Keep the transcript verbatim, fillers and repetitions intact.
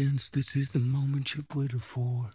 Gents, this is the moment you've waited for.